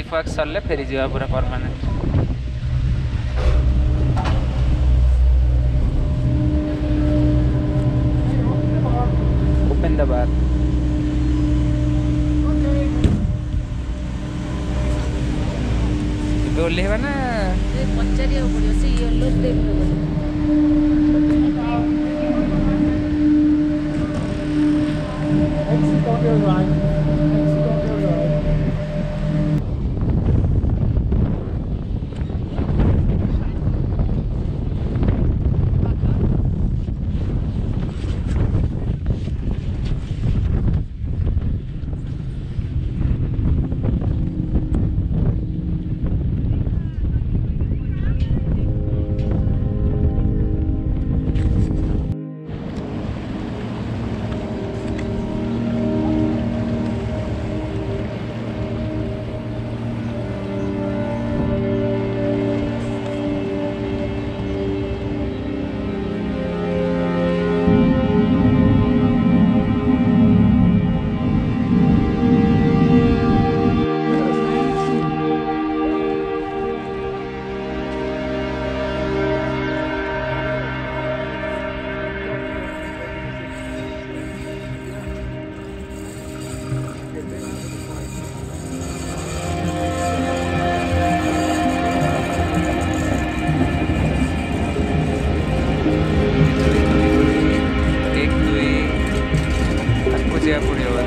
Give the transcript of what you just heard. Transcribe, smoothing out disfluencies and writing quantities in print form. Relief work सरले फेरी जीवा पूरा परमानेंट। ओपन द बार बोले है ना पंचरिया बोलियो से येलो स्टेप yeah,